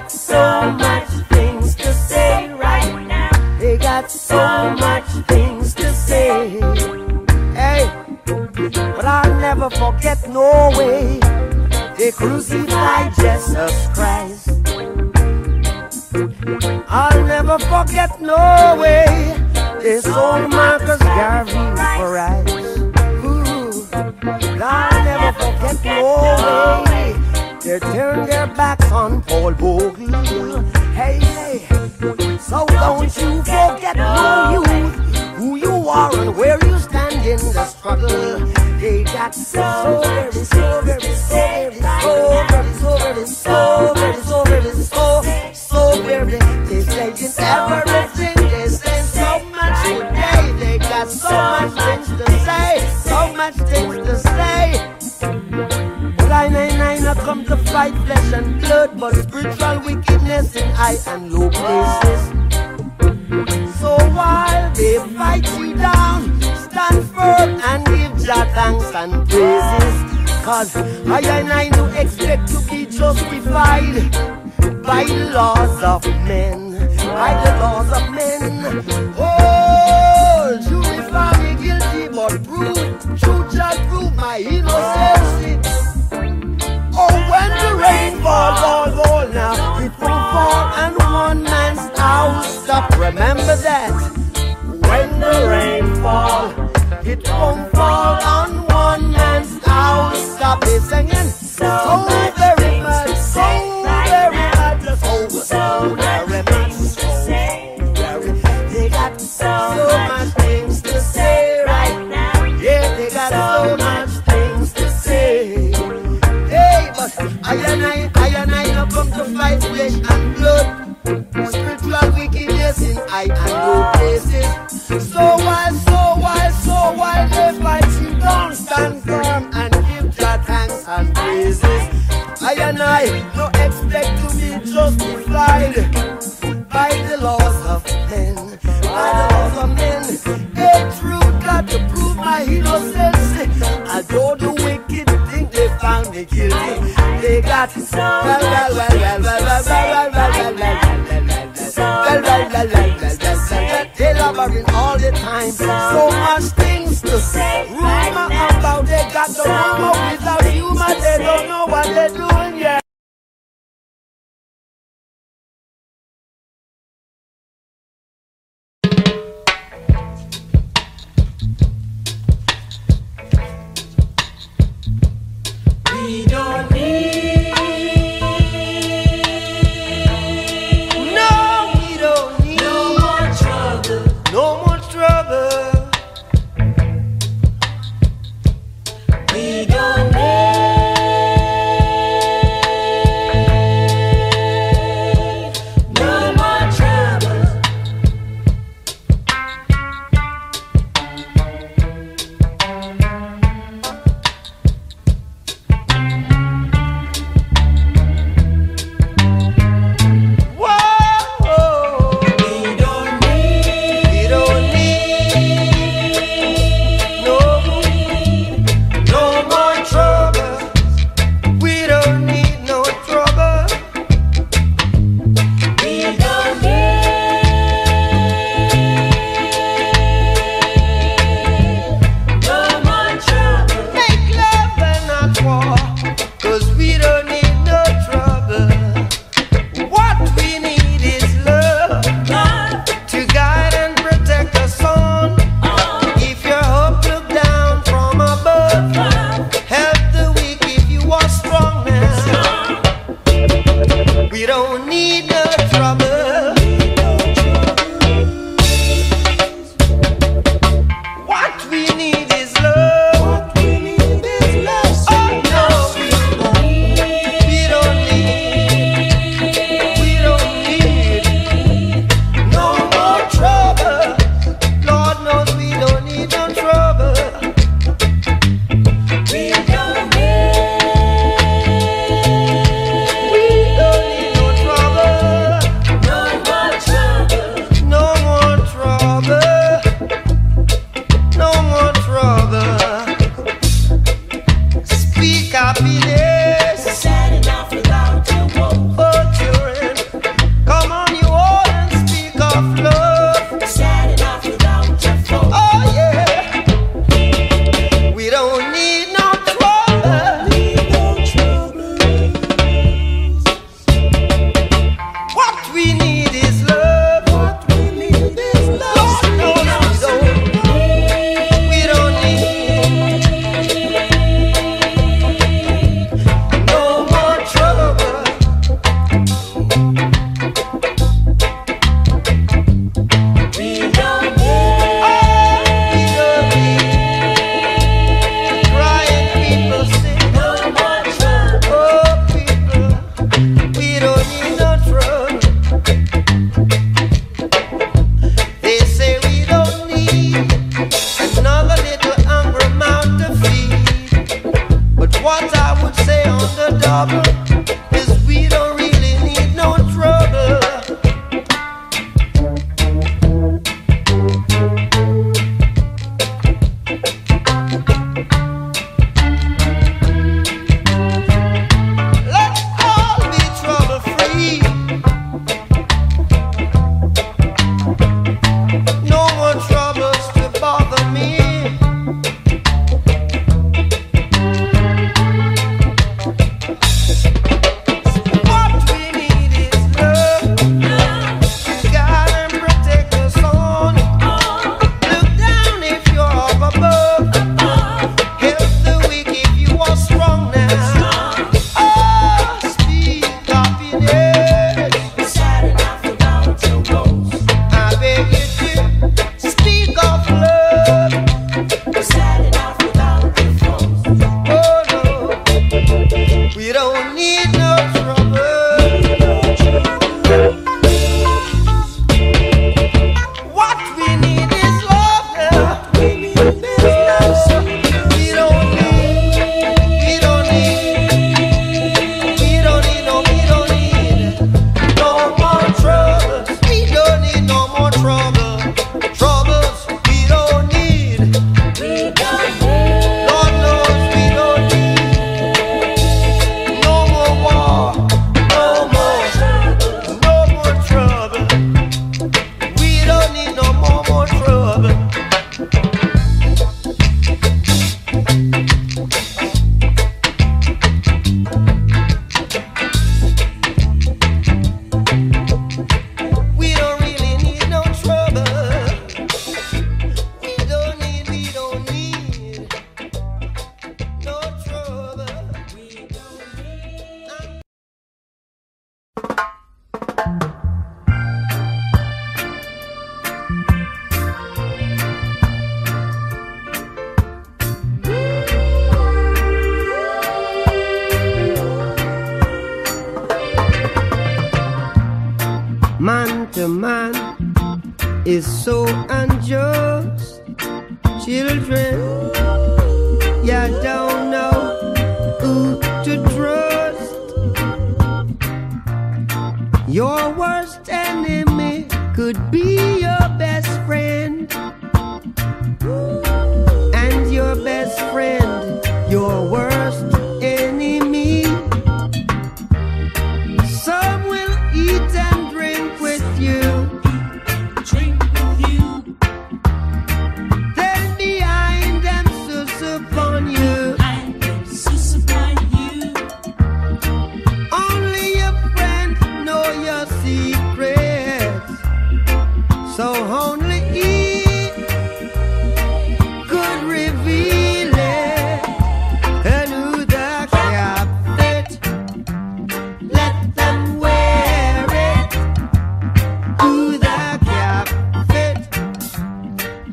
got so much things to say right now. They got so much things to say. Hey, but I'll never forget no way they crucified Jesus Christ. I'll never forget no way they sold Marcus Garvey for rice. Ooh, I'll never forget no way they turn their backs on Paul Bogle. Hey, hey, so don't you forget who you are and where you stand in the struggle. They got so very, so very, so very, so very, so very, so very, so very, so very, so very. They say it's everything. They say so much today. They got so much things to say, so much things to say. But I not come to fight flesh and blood, but spiritual wickedness in high and low places. So while they fight you down, stand firm and give Jah thanks and praises. Cause I do expect to be justified by the laws of men, by the laws of men. Oh, jury found me guilty, but prove, true judge prove my innocence. When the rain falls all now, it will fall on one man's house. Stop, remember that. When the rain falls, it won't fall on one man's house. Stop it singing. So very much, so very much, so very much, so very much. They got so much things to say right now. Yeah, they got so much things to say. I and I not come to fight flesh and blood, spiritual wickedness in high and low places. So why they fight you down, stand firm and give Jah thanks and praises. I and I don't expect to be justified by the laws of men, by the laws of men. It's true God to prove my innocence. I don't do wicked thing they found me guilty. They got so much things to say right now. So much things to say. They laboring all the time. So much things to say right now. Rumor about they got the rumor without humor. They don't know what they're doing yet. We don't need the man is so unjust. Children, you don't know who to trust. Your worst enemy could be your best friend. And your best friend, your worst enemy. Some will eat and drink with you. Then behind them sus upon you. Only your friends know your secrets. So only he could reveal it. And who the captain? Let them wear it. Who the captain?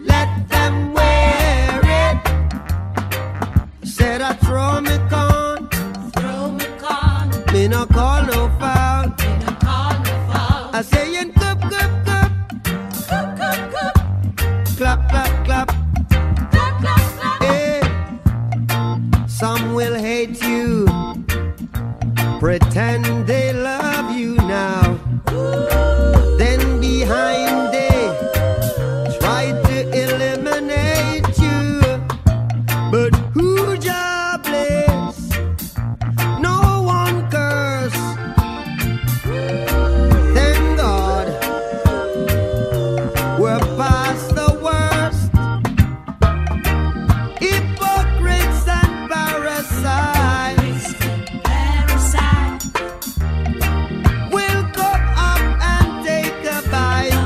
Let them wear it. Said I throw me con. Throw me con. Me no call no foul. Me no call no foul. I say in cup, cup, cup. Cup, cup, cup. Clap, clap, clap. Clap, clap, clap. Hey. Some will hate you, pretend they love you now. Then behind they try to eliminate you. But who jobless? No one curse. Thank God we're past the worst. Hypocrites and parasites Parasite. will go up and take a bite.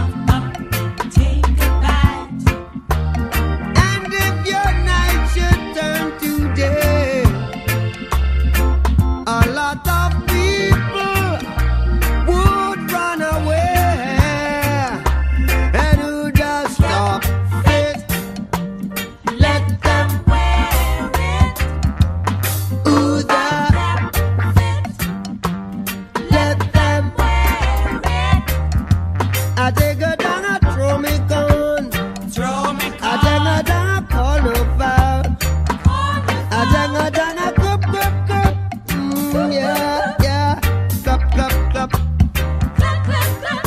Take a bite. And if your night should turn to day, a lot of people would run away. And who does stop it? Let them wear it. Who the let them wear it. I take a down a throw me gun. Throw me I take a down a call no foul. I take a down a cup cup cup. Yeah yeah. Cup cup cup. Clap, clap, clap.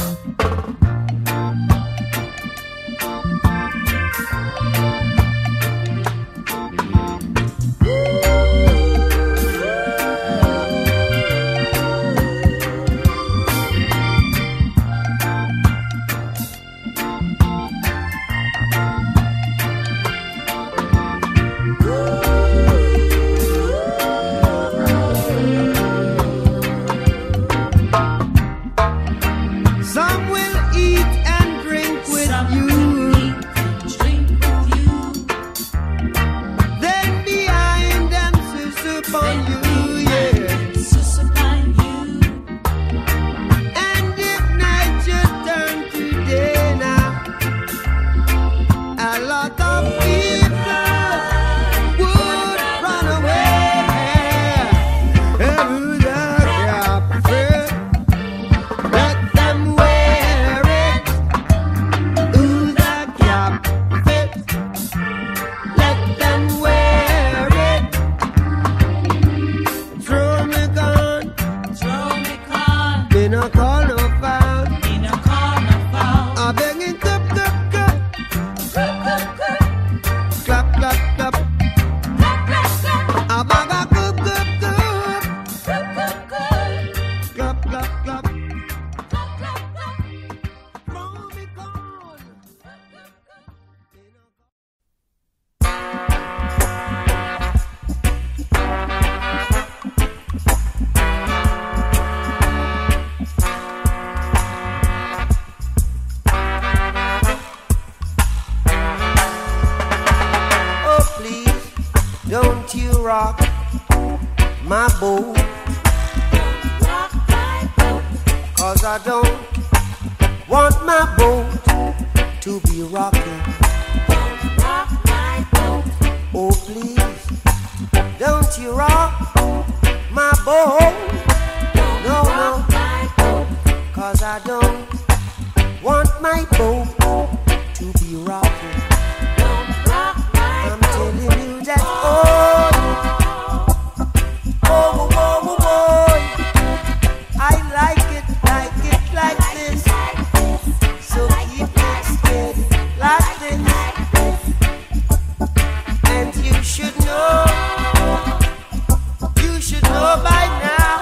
Some will eat and drink with you. Then behind them sus upon you, yeah. And if night should turn to day now, a lot of people would run away. And who the captain? Let them wear it. Who the captain? Let them wear it. Throw me gun. Me no call no foul. I begging cup, cup, cup. Clap, clap, clap. I bag a cup, cup, cup. Clap, clap, clap. Throw me gun. Oh, please, don't you rock my boat, 'cause I don't want my boat to be rocking. Oh, please, don't you rock my boat. No, no, 'cause I don't want my boat to be rocking. Don't rock my boat. I'm telling you that, oh, I like it like this. So keep it steady, like this. And you should know by now.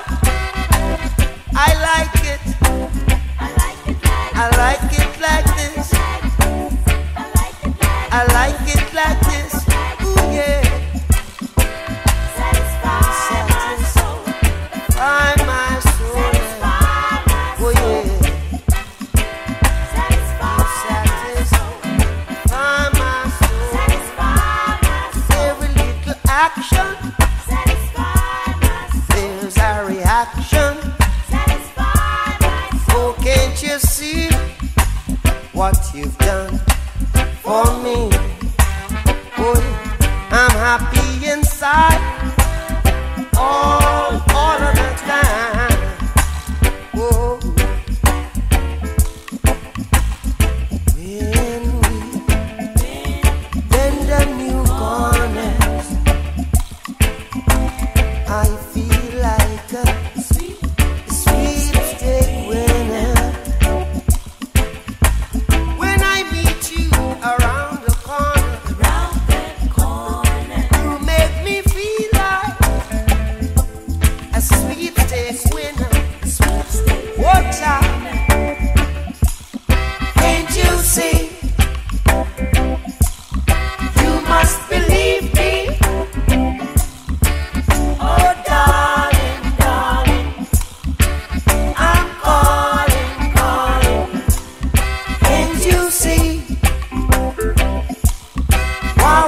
I like it like this. Ooh, yeah. Satisfy my soul. Oh, yeah. Satisfy my soul. Every little action. There's a reaction. Oh, can't you see what you've done for me? I'm happy inside all of the time. Oh, when we bend the new corners, I feel like a sweepstake winner. When I meet you around.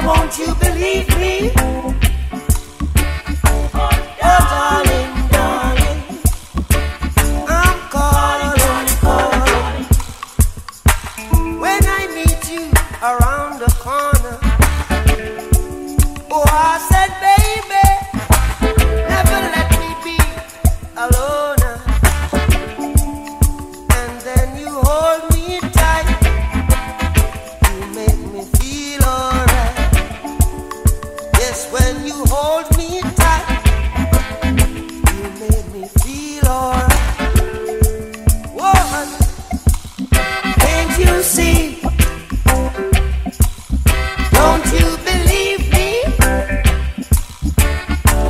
Won't you believe me? Oh, darling, darling, I'm calling. When I meet you around the corner, oh, I said, baby, never let me be alone. And then you hold me tight, you make me feel alright. When you hold me tight, you made me feel alright. Woman, can't you see? Don't you believe me?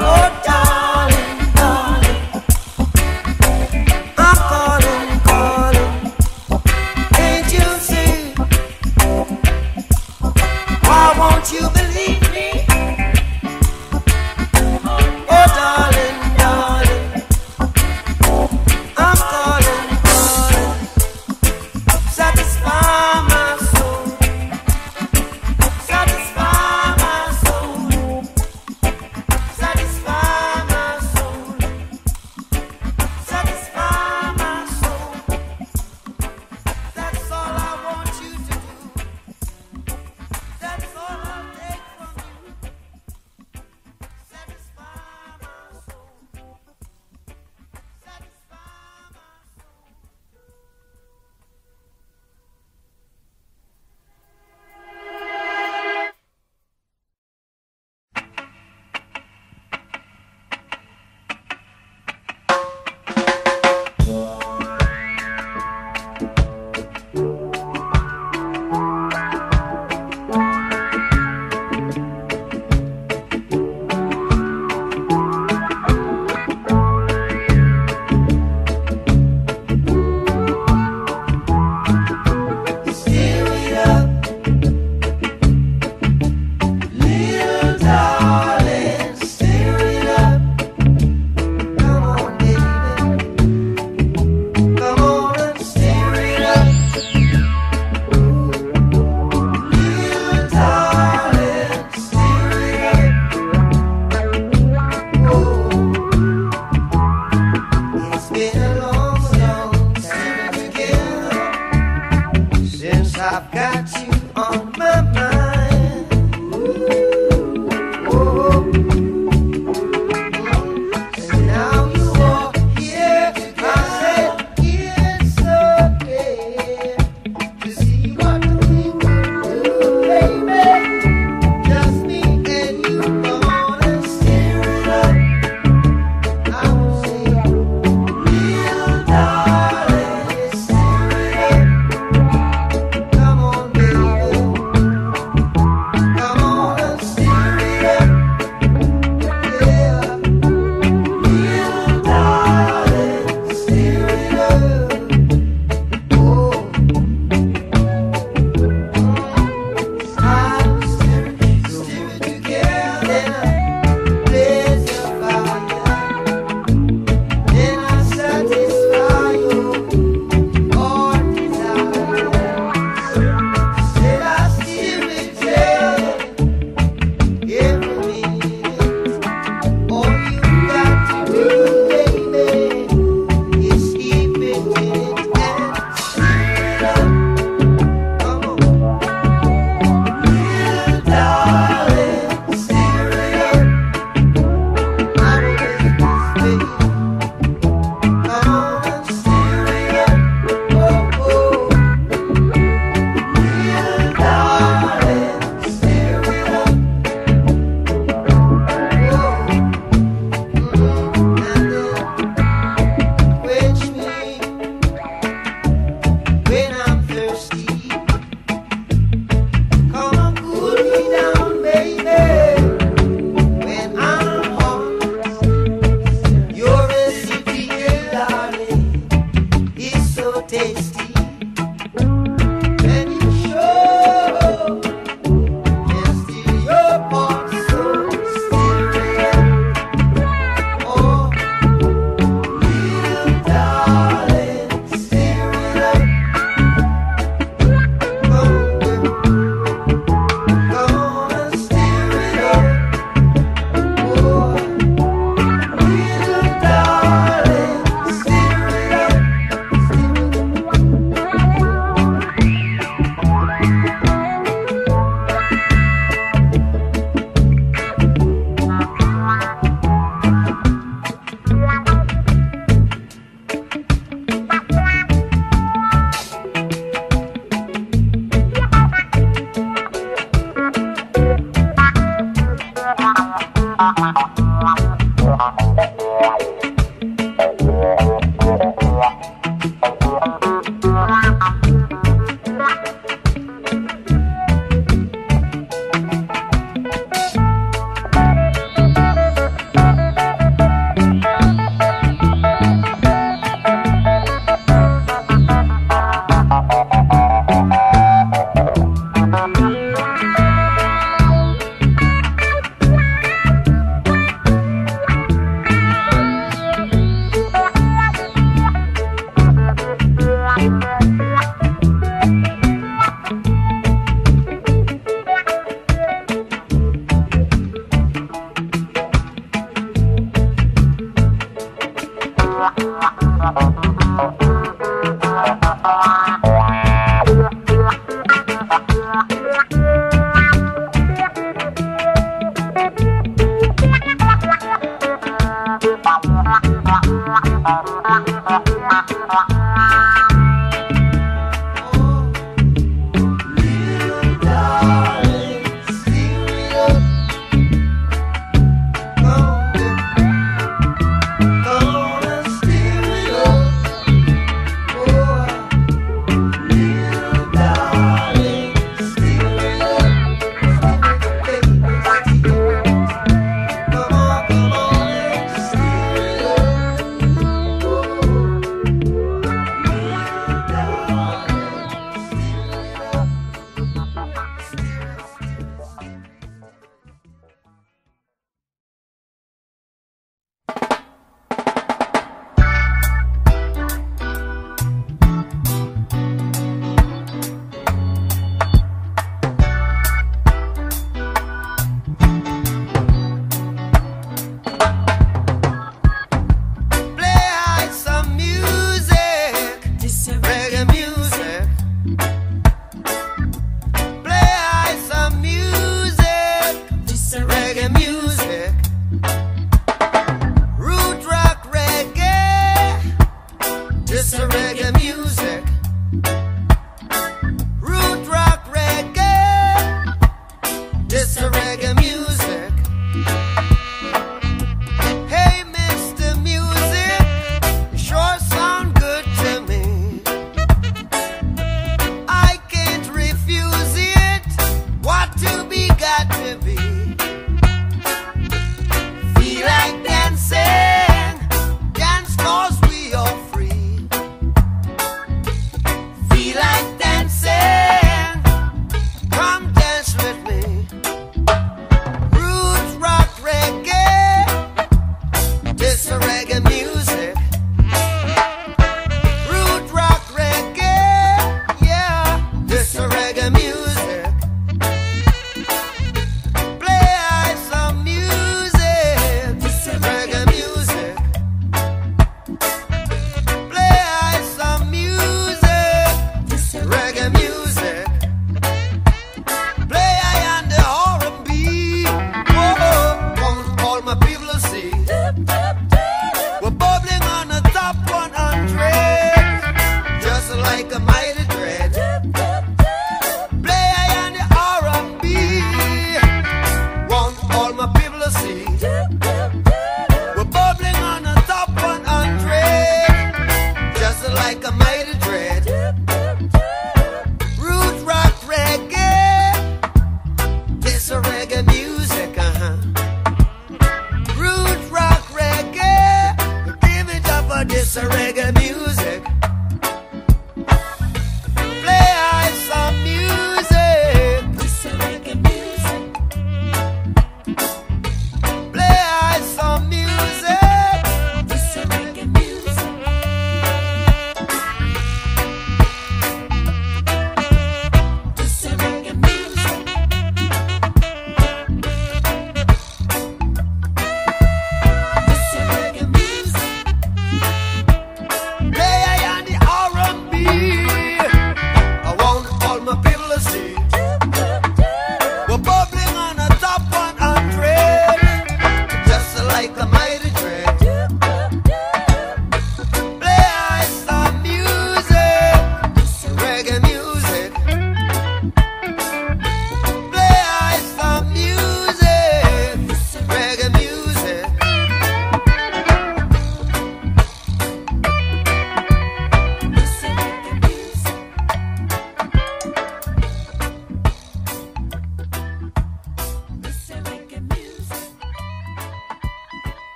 Oh, darling, darling, I'm calling. Can't you see? Why won't you believe? That's all I want.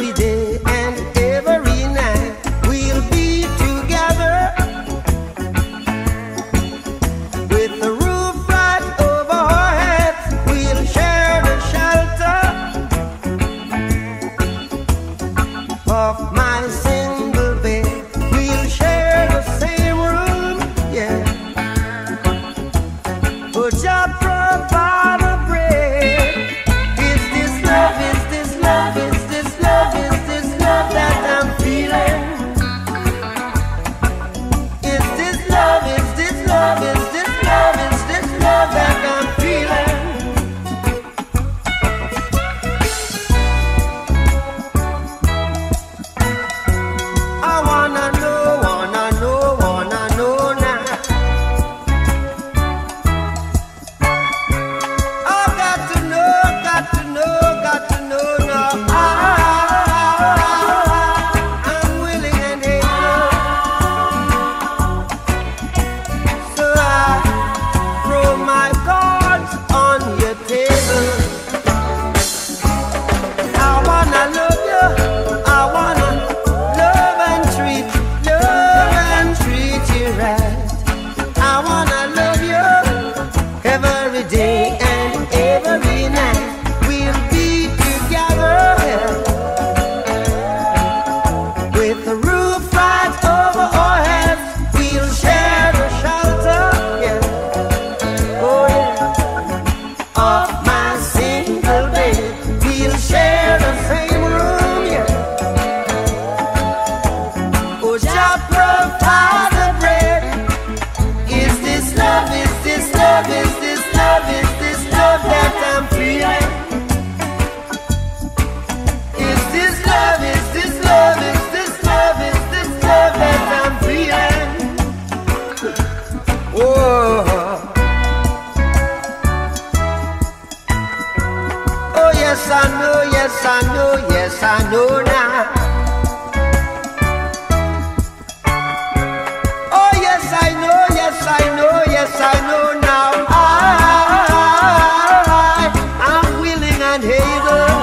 every day and every night we'll be together with the roof right over our heads. We'll share the shelter of my single bed. We'll share the same room, yeah. But your brother. Yes, I know now. Oh, yes, I know, now. I'm willing and able,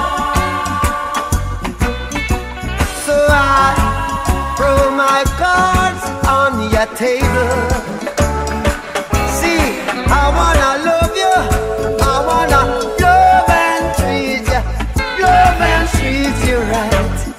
so I throw my cards on your table. See, I wanna love you. Treat you right.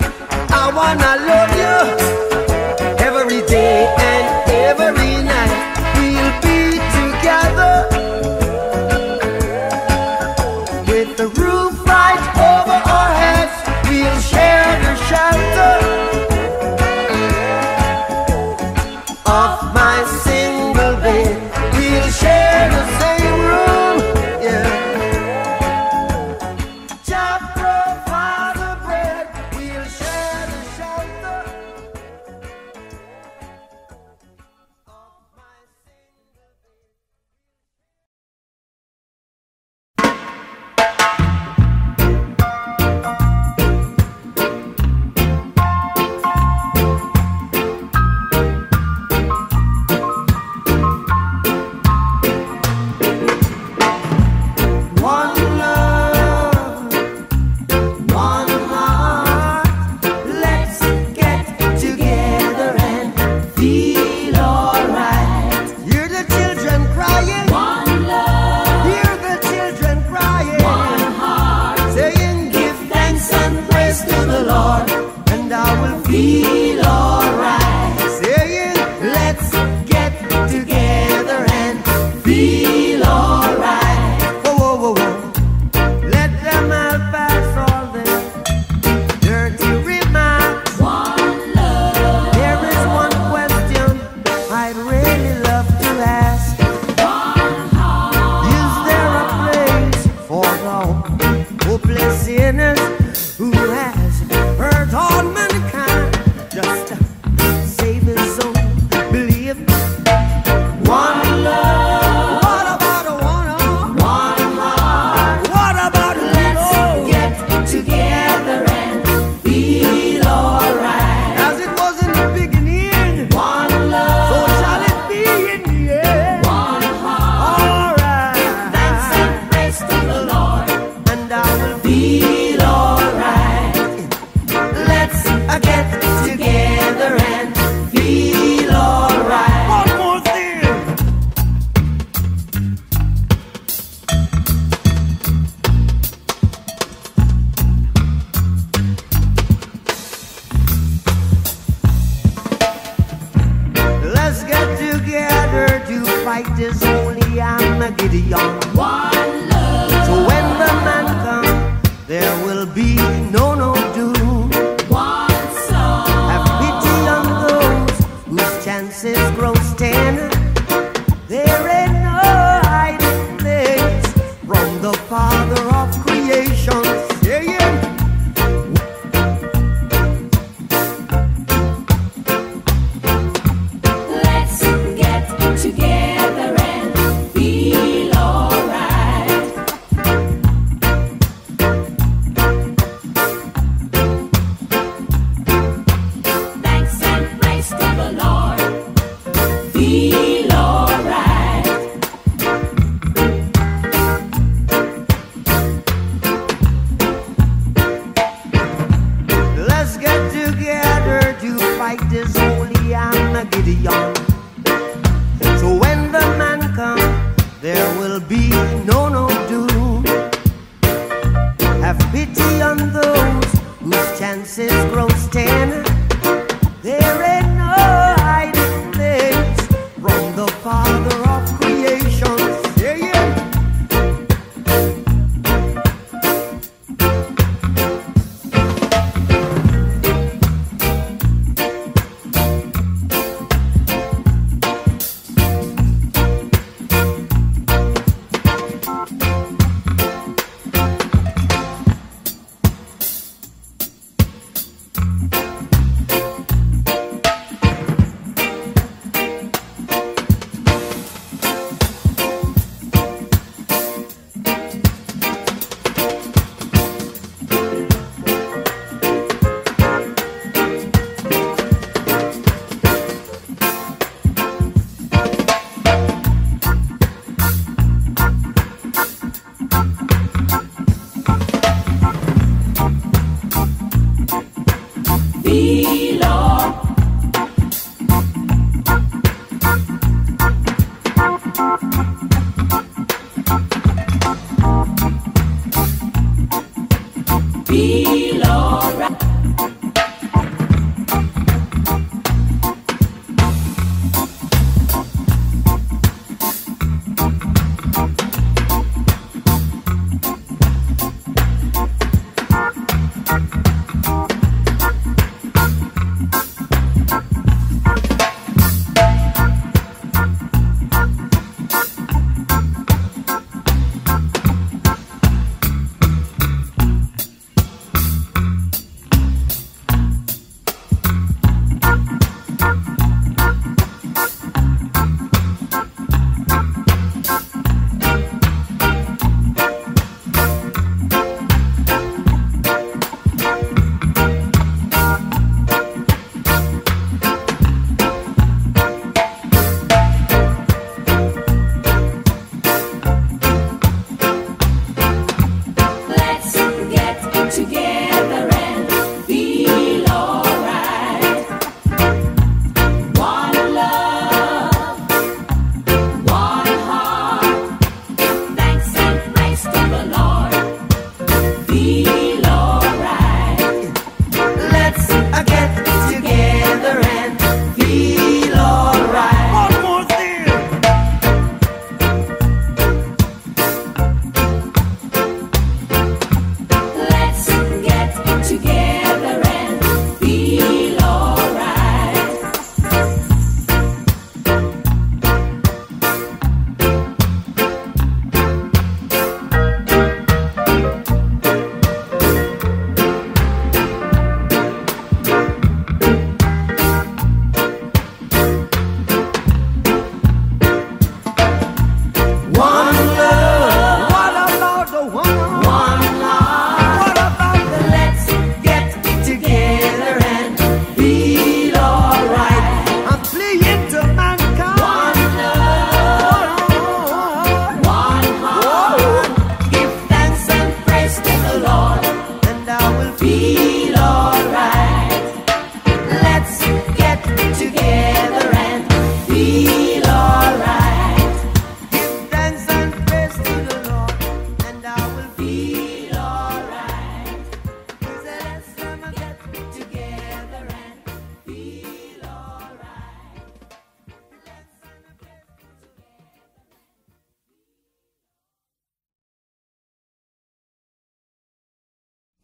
fight is holy and a Gideon. One love. So when the man comes, there will be no doom. One soul. Have pity on those whose chances grow thin. There ain't no hiding place from the Father of creation. Yeah, yeah.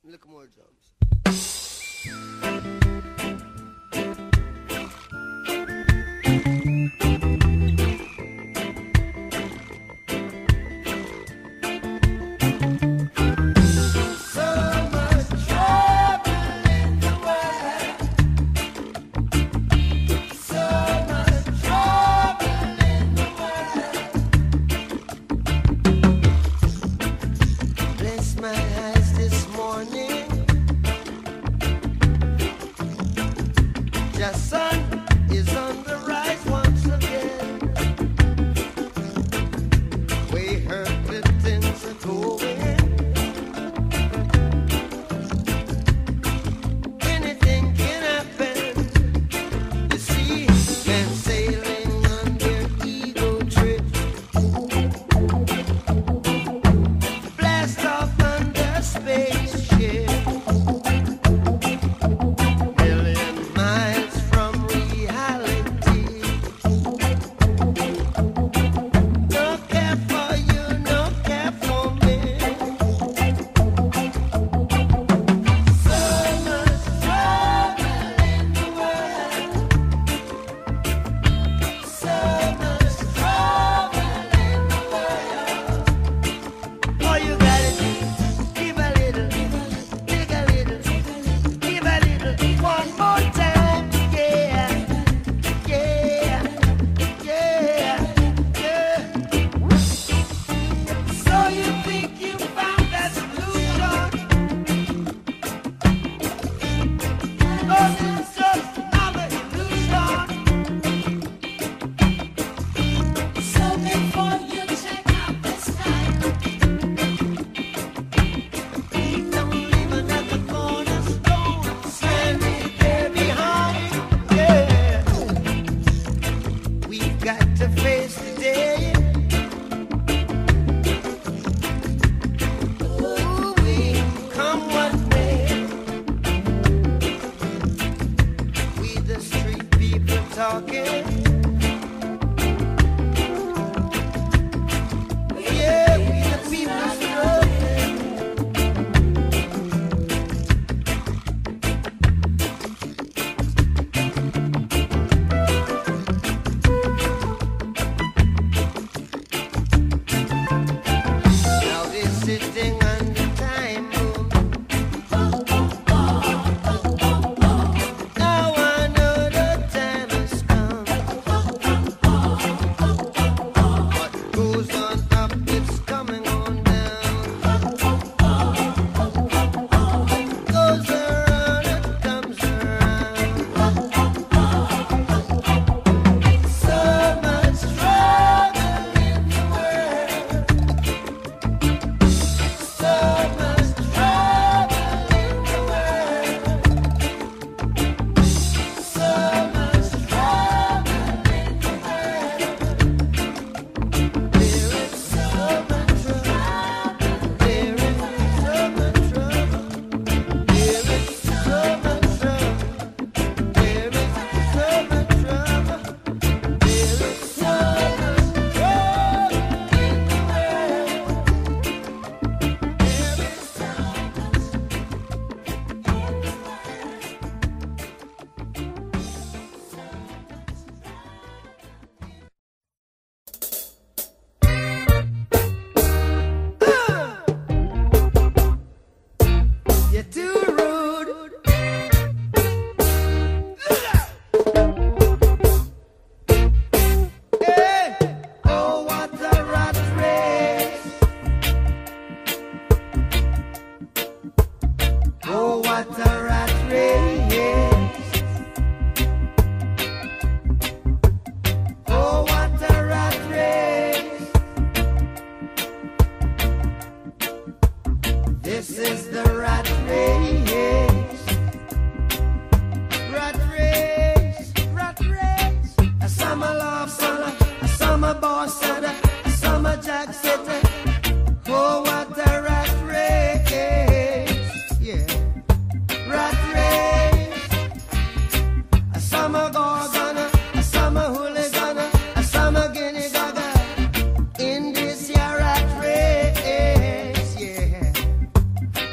Look more drums.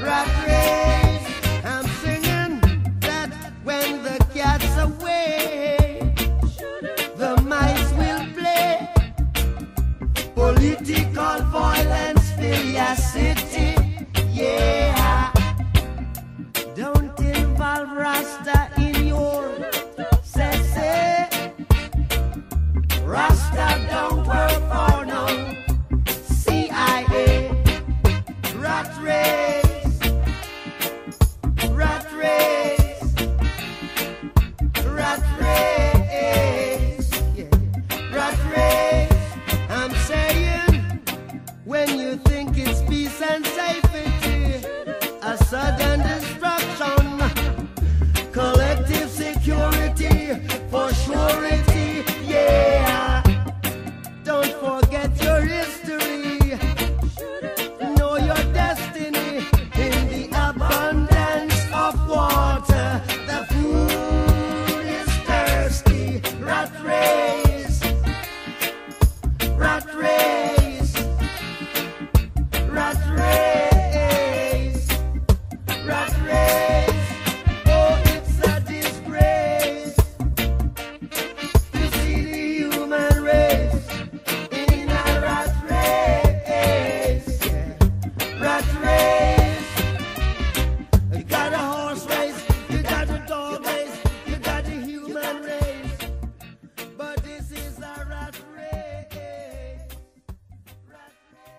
Rat race. Political violence fill your city, yeah. Don't involve Rasta in your say. Rasta don't work for no CIA. Rat race, yeah. Rat race. I'm saying, when you think it's peace and safety, a sudden destruction, collective security for surety, yeah. Don't forget your history, know your destiny. In the abundance of water, the food is thirsty. Rat race, rat race, rat race, rat race. Oh, it's a disgrace to see the human race in a rat race, yeah. Rat race. You got a horse race, you got a dog race, you got a human race, but this is a rat race. Rat race.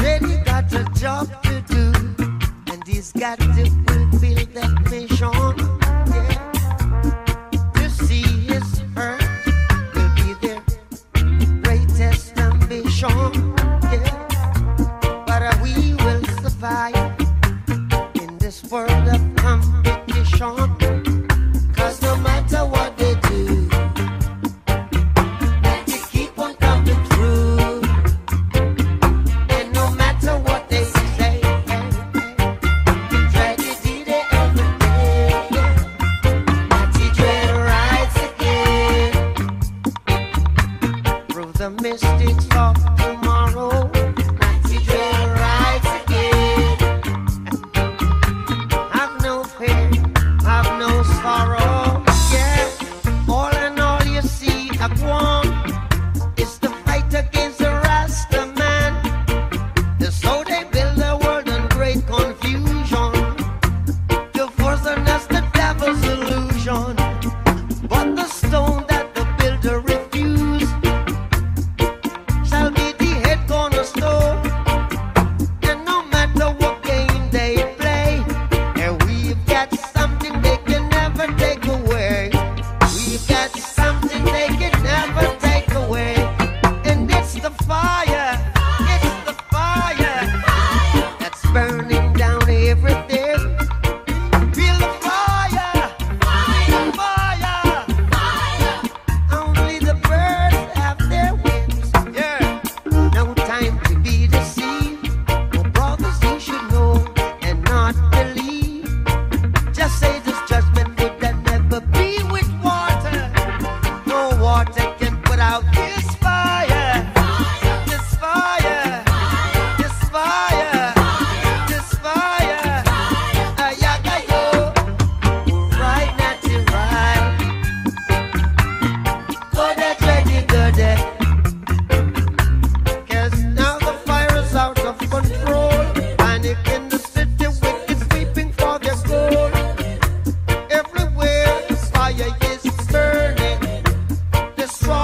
Jenny got a job to do, and he's got to fulfill that mission. Yeah. To see his hurt will be their greatest ambition. Yeah. But we will survive in this world of competition. 'Cause no matter what they do, they just keep on coming through. And no matter what they say, tragedy they ever day. Natty Dread rides again through the mystics of tomorrow. Natty Dread rides again. Have no fear, have no sorrow. Yeah, all in all, you see, a one is the fight against the Rasta man. So they build the world in great confusion to force on us the devil's illusion. But the stone that the builder refused shall be the head cornerstone. And no matter what game they play, and we've got something they can never take away. We've got something they can never take away. And it's the fire, it's the fire that's burning down everything. Feel the fire, fire. Only the birds have their wings. Yeah, no time to be deceived. Oh, brothers, you should know and not believe. Just say this judgment would that never be with water. No water can put out this fire, this fire, this fire, this fire. Ayagayo, right, natty, right. Go there, ready, go there. 'Cause now the fire is out of control. Panic in the city, wicked weeping for their gold. Everywhere the fire is burning. Destroy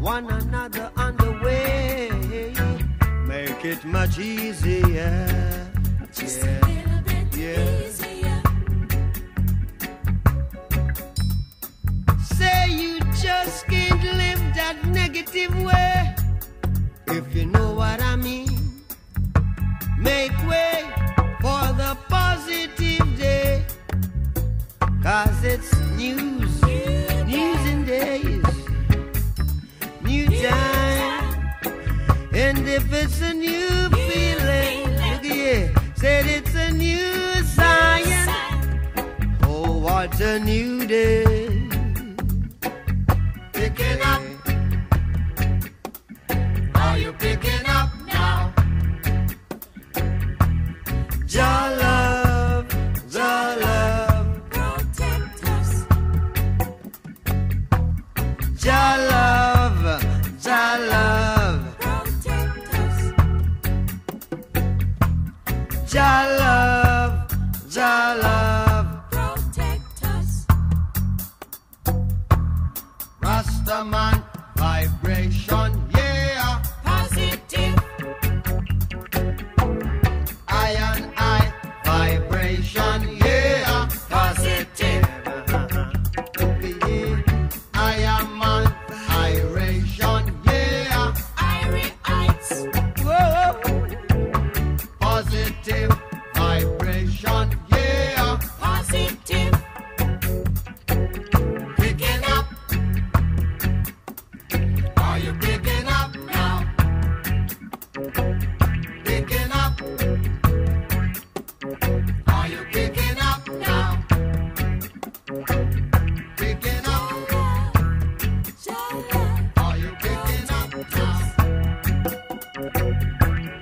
one another on the way. Make it much easier. Just a little bit easier. Say you just can't live that negative way. If you know what I mean, make way for the positive day. 'Cause it's news, news and days, new time. And if it's a new feeling, look here, said it's a new sign. Oh, what a new day. Picking up. Are you picking up now? Jah love protect us. Jah love protect us. Rastaman vibration, yeah. Positive. I and I vibration, yeah. Positive. I am on iration, yeah. Irites. Whoa. Positive vibration, yeah. Positive. Picking up. Are you picking up now? Picking up. Are you picking up now? Picking up. Are you picking up now?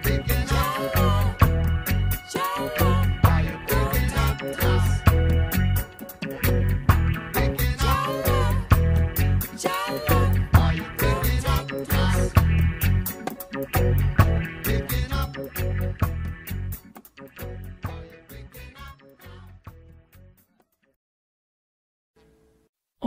Picking up. Are you picking up now? Picking up. Are you picking up now? Picking up. Are you picking up now?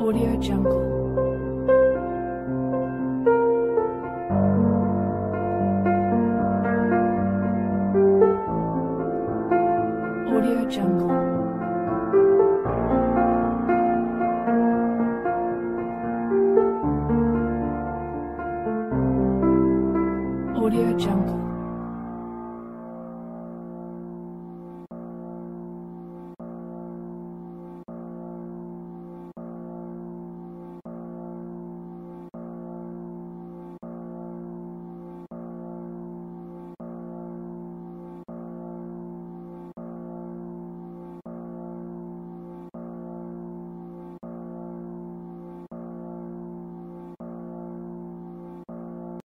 Audio Jungle. Audio Jungle. Audio Jungle.